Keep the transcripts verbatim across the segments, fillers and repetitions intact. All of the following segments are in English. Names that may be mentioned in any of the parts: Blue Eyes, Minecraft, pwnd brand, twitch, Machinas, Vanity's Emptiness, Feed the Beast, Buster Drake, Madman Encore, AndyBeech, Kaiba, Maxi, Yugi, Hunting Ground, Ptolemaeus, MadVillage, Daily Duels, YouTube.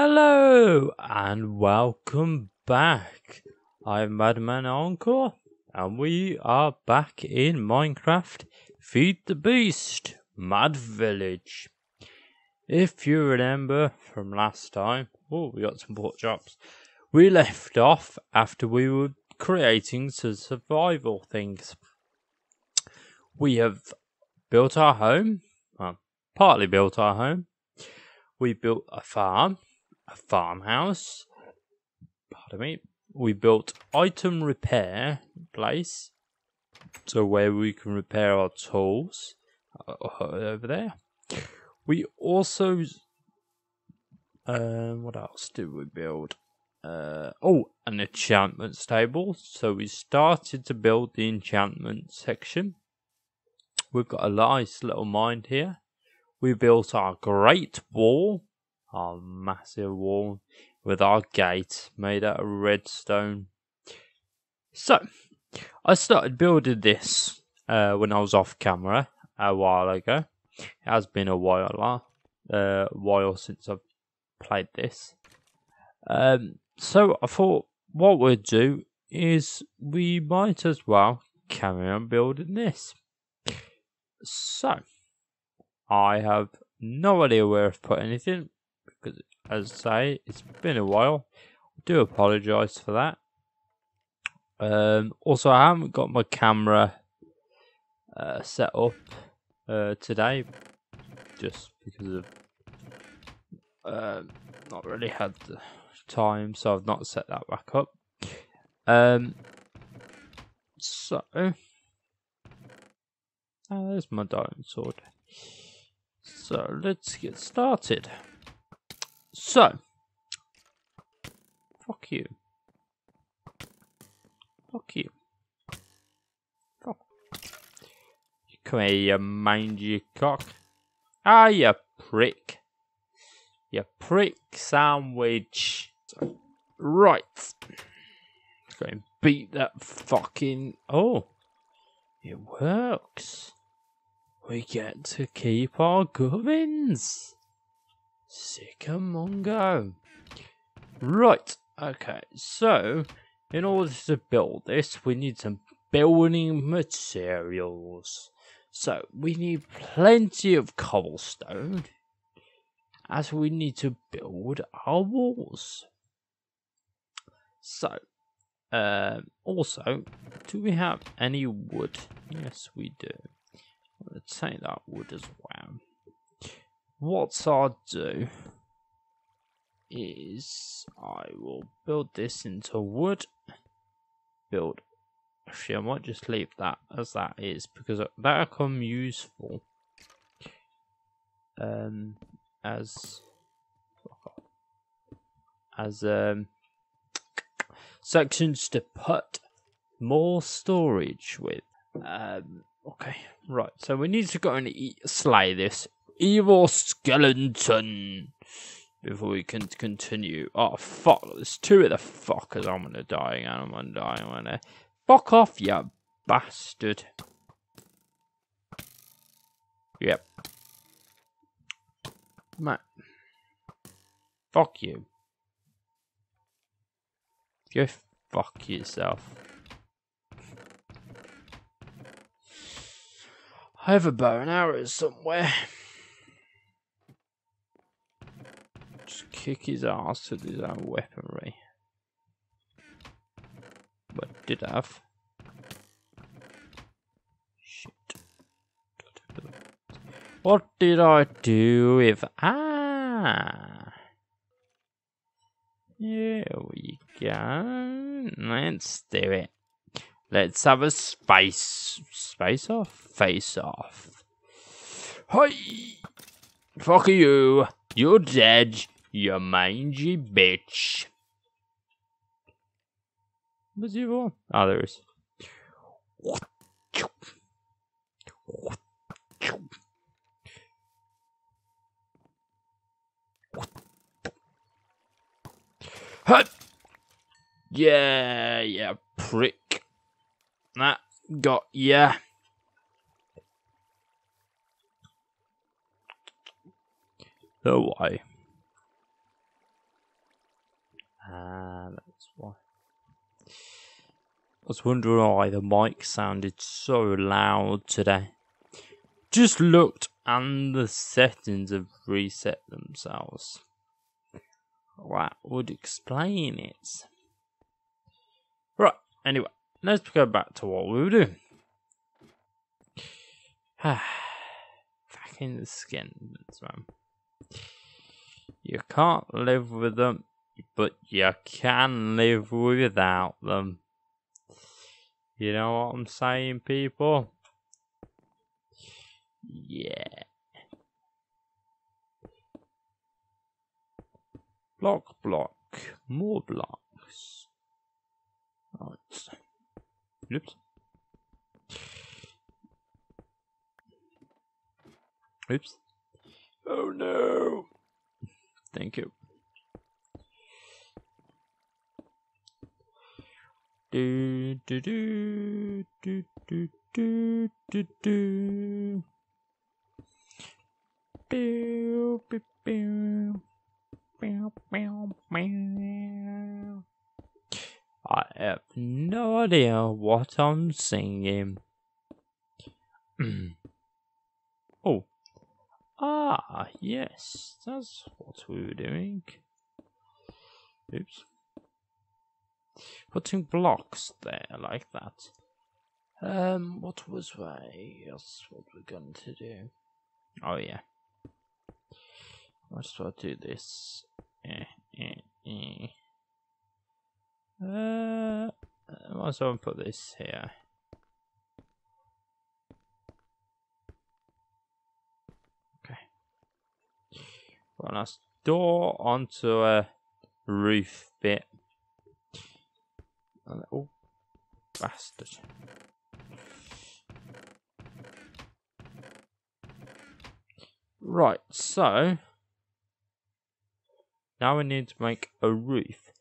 Hello and welcome back. I'm Madman Encore and we are back in Minecraft Feed the Beast Mad Village. If you remember from last time, oh we got some pork chops. We left off after we were creating some survival things. We have built our home, well, partly built our home. We built a farm. A farmhouse, pardon me, we built item repair place, so where we can repair our tools, over there. We also, um, what else did we build? Uh, oh, an enchantment table, so we started to build the enchantment section. We've got a nice little mine here. We built our great wall. Our massive wall with our gate made out of redstone. So, I started building this uh, when I was off camera a while ago. It has been a while, uh, while since I've played this. Um, so I thought what we'd do is we might as well carry on building this. So, I have no idea where I've put anything. Because, as I say, it's been a while. I do apologise for that. Um, also, I haven't got my camera uh, set up uh, today. Just because of... Uh, not really had the time, so I've not set that back up. Um, so... Oh, there's my diamond sword. So, let's get started. So, fuck you, fuck you, fuck. Come here, you mangy cock. Ah, you prick, you prick sandwich. Right, let's go and beat that fucking. Oh, it works. We get to keep our gubbins. Sickamongo. Right, okay, so in order to build this we need some building materials. So we need plenty of cobblestone as we need to build our walls. So uh, also, do we have any wood? Yes we do. I'm going to take that wood as well. What I'll do is I will build this into wood. Build. Actually, I might just leave that as that is because that'll come useful. Um, as as um sections to put more storage with. Um, okay, right. So we need to go and eat, slay this evil skeleton before we can continue. Oh fuck, there's two of the fuckers. I'm gonna die again. I'm gonna die. I'm gonna fuck off, you bastard. Yep. Matt. Fuck you. Go fuck yourself. I have a bow and arrows somewhere. Just kick his ass with his own weaponry. But I did have. Shit. What did I do if. Ah! Here we go. Let's do it. Let's have a space. Space off? Face off. Hi! Fuck you! You're dead, you mangy bitch. What's he for? Ah, there is. Yeah, yeah, prick. That got ya. The way. That's why. I was wondering why the mic sounded so loud today. Just looked and the settings have reset themselves. That would explain it. Right, anyway, let's go back to what we were doing. Back in the skins, man. You can't live with them, but you can live without them. You know what I'm saying, people? Yeah. Block, block, more blocks. Right. Oops. Oops. Oh no. Thank you. Do do do do do do do do. Pew pew pew pew pew pew. I have no idea what I'm singing. Oh. Ah, yes. That's what we were doing. Oops. Putting blocks there like that. Um, what was we? That's what we're going to do. Oh yeah. Let's try to do this. Eh, eh, eh. Uh, I might as well put this here. Okay. Well, that's door onto a roof bit. Oh, bastard. Right, so now we need to make a roof.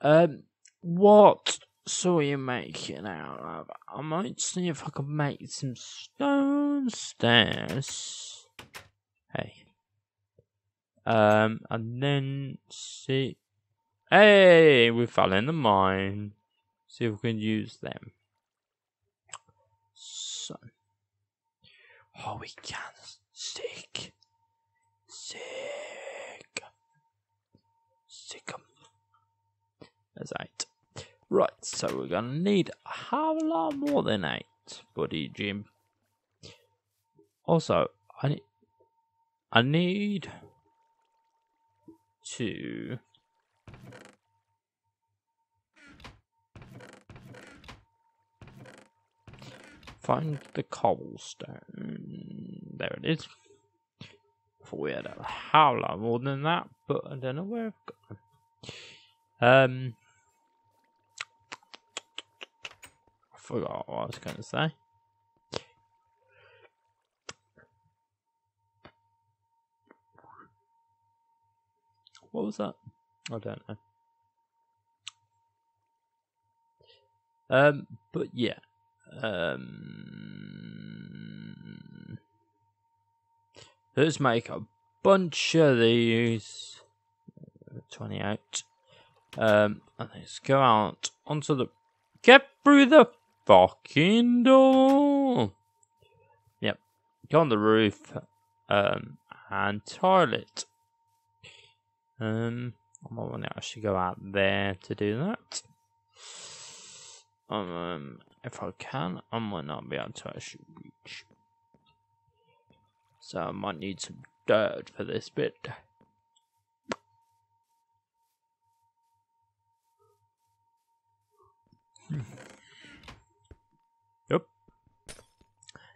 Um, what so are you making out of? I might see if I can make some stone stairs. Hey. Um, and then see. Hey, we fell in the mine. See if we can use them. So, oh, we can. Sick, sick, sick 'em. There's eight. Right, so we're gonna need a whole lot more than eight, buddy Jim. Also, I need, I need to. Find the cobblestone. There it is. Thought we had a hell lot more than that, but I don't know where I've got them. Um, I forgot what I was going to say. What was that? I don't know. Um, but yeah. Um, let's make a bunch of these. Twenty-eight. Um, and let's go out onto the. Get through the fucking door. Yep. Go on the roof. Um, and toilet. Um, I might want to actually go out there to do that. Um. If I can, I might not be able to actually reach. So I might need some dirt for this bit. Yep.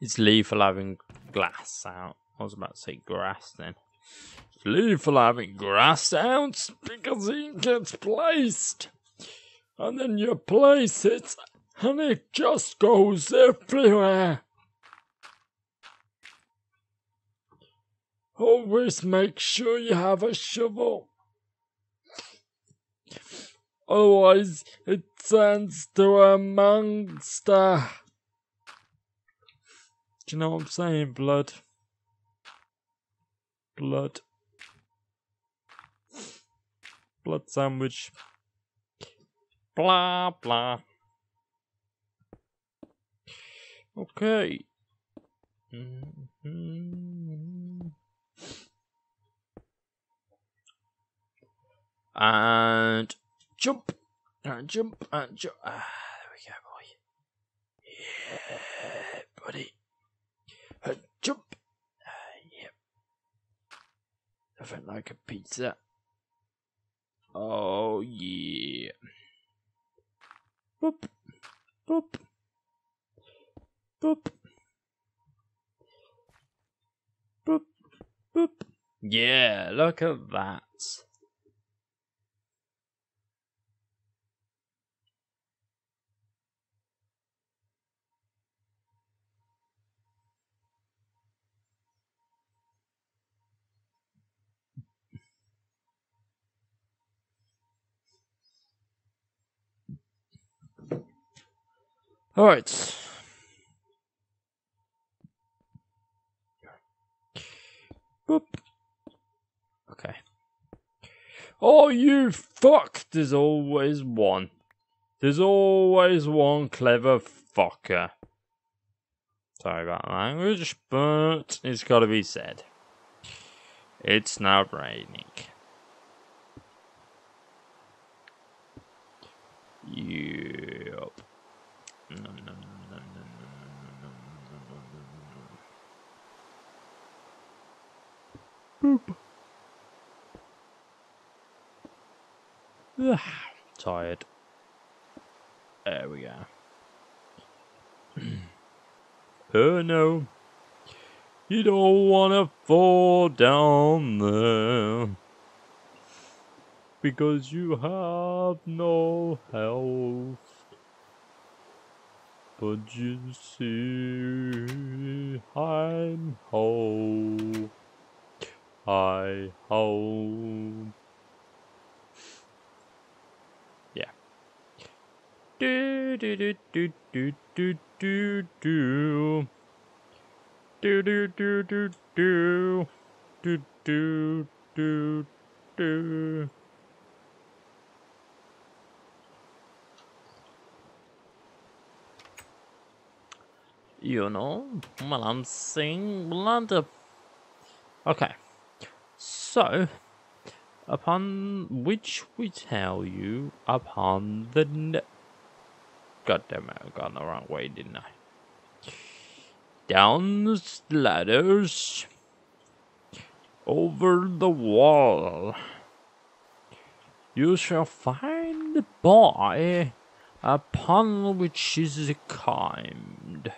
It's lethal having glass out. I was about to say grass then. It's lethal having grass out because it gets placed. And then you place it. And it just goes everywhere. Always make sure you have a shovel. Otherwise, it turns to a monster. Do you know what I'm saying, blood? Blood. Blood sandwich. Blah, blah. Okay. Mm-hmm. And jump, and jump, and jump. Ah, there we go, boy. Yeah, buddy. And jump. Ah, yep. Yeah. Nothing like a pizza. Oh, yeah. Boop, boop, boop, boop, boop. Yeah, look at that. All right. Boop. Okay. Oh, you fuck! There's always one. There's always one clever fucker. Sorry about language, but it's gotta be said. It's now raining. Yup. No, no, no, no, no, no, no, no, no, no, no. Boop. Tired. There we go. Oh no. You don't wanna fall down there. Because you have no health. But you see, I'm whole. I whole. Yeah. Do do do do do do do do do do do do do do do do do. You know, well, I'm seeing blunder. Okay, so upon which we tell you upon the ne God damn it, I got the wrong way, didn't I? Down the ladders, over the wall, you shall find the boy upon which is climbed.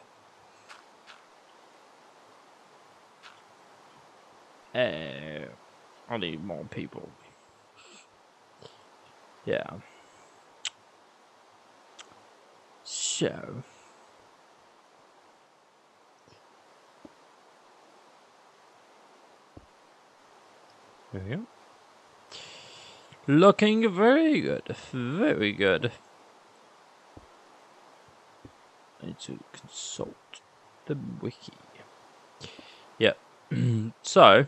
Uh, I need more people. Yeah. So. There we go. Looking very good. Very good. I need to consult the wiki. Yeah. So.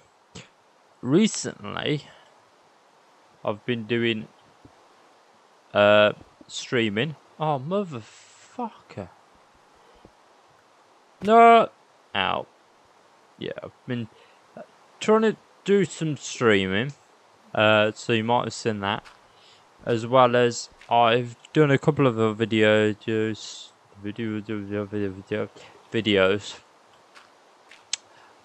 Recently, I've been doing uh, streaming. Oh, motherfucker. No. Ow. Yeah, I've been trying to do some streaming. Uh, so you might have seen that. As well as I've done a couple of videos. Videos. Videos.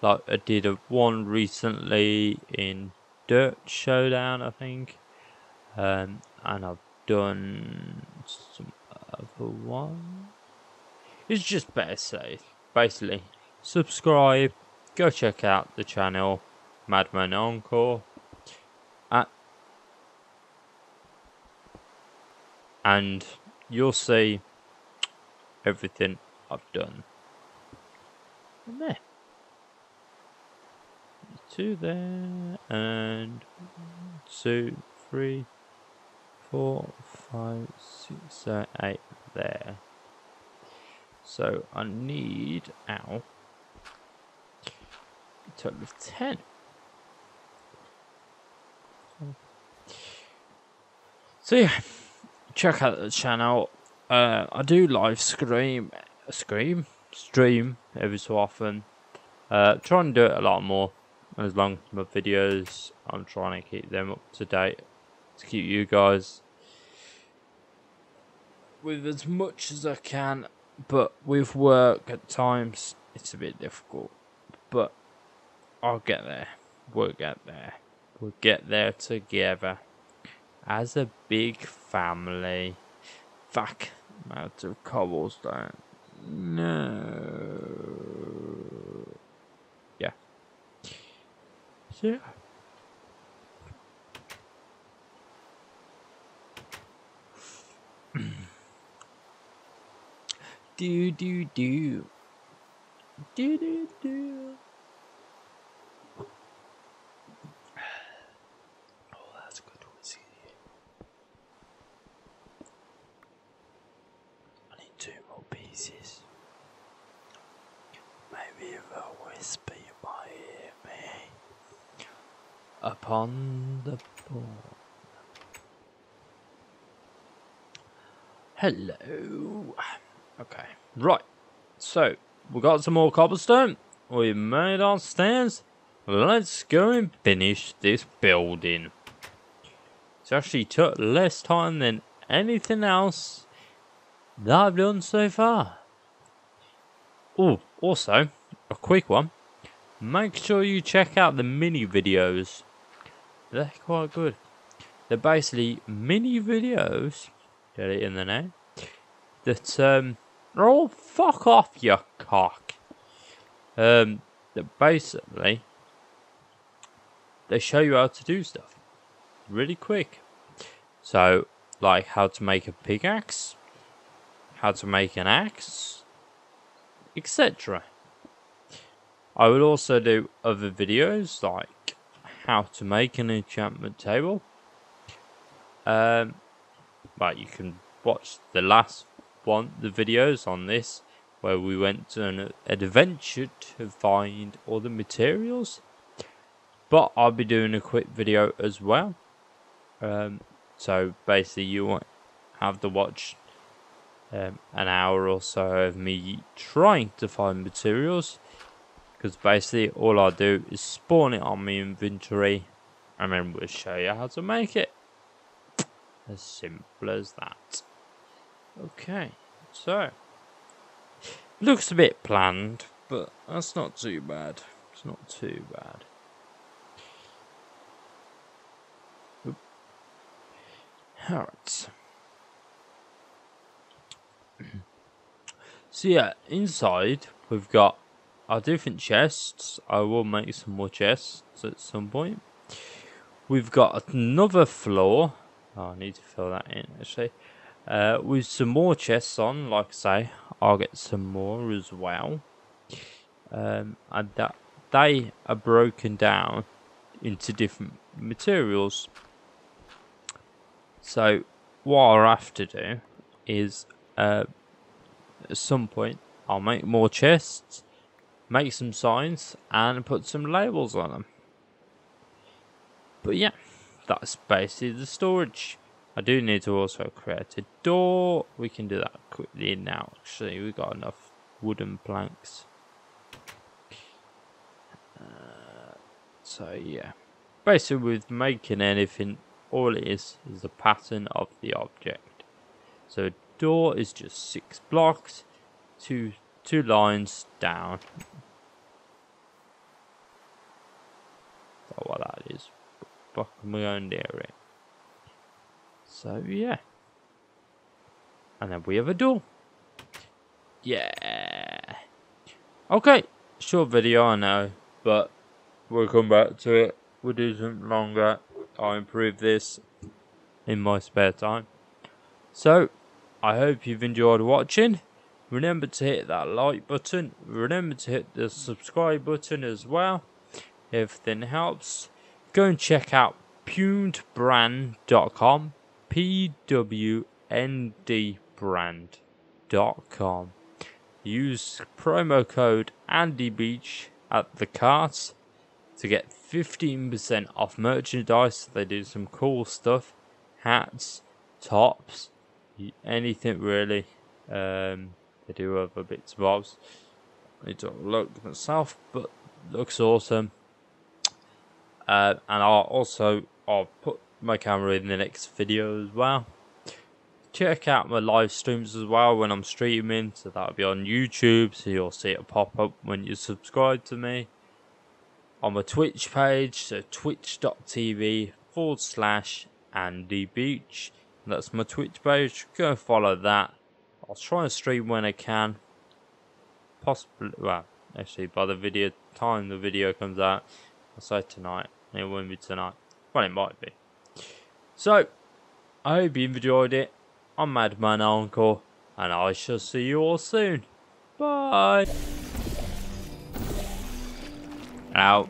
Like I did a one recently in Dirt Showdown, I think, um, and I've done some other one. It's just better safe. Basically, subscribe, go check out the channel, Madman Encore, uh, and you'll see everything I've done. And there. Two there, and two, three, four, five, six, seven, eight there. So I need, ow, a total of ten. So yeah, check out the channel. Uh, I do live scream, scream, stream every so often. Uh, try and do it a lot more. As long as my videos, I'm trying to keep them up to date to keep you guys with as much as I can. But with work at times, it's a bit difficult. But I'll get there. We'll get there. We'll get there together as a big family. Fuck, I'm out of cobblestone. No. Yeah. Yeah. Do do do. Do do do. Upon the board. Hello. Okay. Right. So, we got some more cobblestone. We made our stairs. Let's go and finish this building. It's actually took less time than anything else that I've done so far. Oh, also, a quick one. Make sure you check out the mini videos. They're quite good. They're basically mini videos, get it in the name, that um, are all fuck off your cock. Um, that basically, they show you how to do stuff really quick. So, like how to make a pickaxe, how to make an axe, et cetera. I will also do other videos like how to make an enchantment table. Um, but you can watch the last one, the videos on this, where we went on an adventure to find all the materials. But I'll be doing a quick video as well. Um, so basically, you won't have to watch um, an hour or so of me trying to find materials. Because basically all I do is spawn it on my inventory and then we'll show you how to make it. As simple as that. Okay, so. Looks a bit planned, but that's not too bad. It's not too bad. Alright. So yeah, inside we've got our different chests. I will make some more chests at some point. We've got another floor. Oh, I need to fill that in actually. Uh, with some more chests on, like I say, I'll get some more as well. Um, and that they are broken down into different materials. So what I'll have to do is, uh, at some point, I'll make more chests. Make some signs and put some labels on them. But yeah, that's basically the storage. I do need to also create a door. We can do that quickly now, actually. We've got enough wooden planks. Uh, so yeah, basically with making anything, all it is is the pattern of the object. So a door is just six blocks, two, two lines down. That's what that is. Fuck, we own near it. So yeah, and then we have a door. Yeah. Okay, short video I know, but we'll come back to it. We'll do something longer. I'll improve this in my spare time. So I hope you've enjoyed watching. Remember to hit that like button. Remember to hit the subscribe button as well. Everything helps. Go and check out p w n d brand dot com. p w n d brand dot com. Use promo code AndyBeech at the cart to get fifteen percent off merchandise. They do some cool stuff. Hats, tops, anything really. Um, they do have a bits of bobs. I don't look myself, but looks awesome. Uh, and I'll also I'll put my camera in the next video as well. Check out my live streams as well when I'm streaming, so that'll be on YouTube, so you'll see it pop up when you subscribe to me. On my Twitch page, so twitch.tv forward slash AndyBeech. That's my Twitch page. Go and follow that. I'll try and stream when I can. Possibly, well, actually by the video time the video comes out, I'll say tonight. It won't be tonight. Well, it might be. So, I hope you enjoyed it. I'm Madman Encore, and I shall see you all soon. Bye. Out.